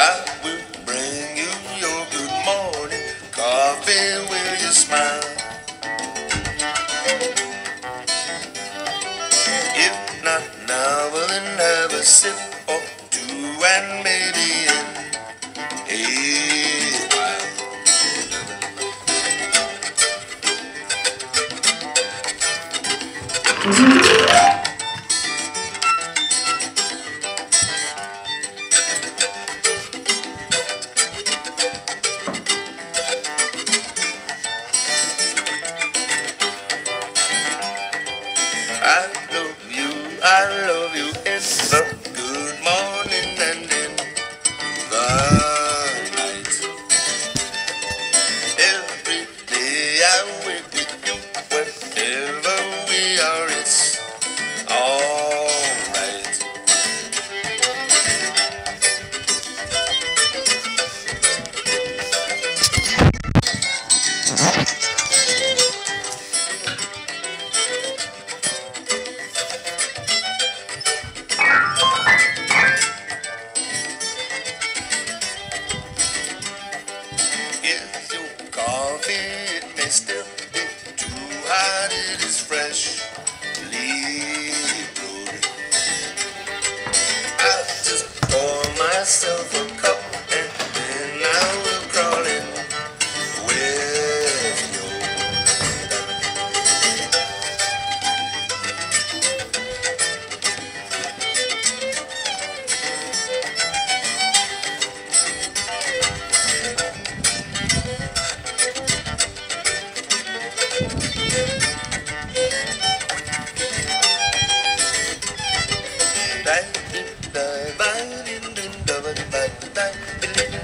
I will bring you your good morning coffee with your smile. If not now, well then have a sip or two and maybe end. I love you in the good morning and in the night. Every day I wake with you whenever we are, it's alright. If your coffee, it may still be too hot, it is fresh. Leave it. I just pour myself a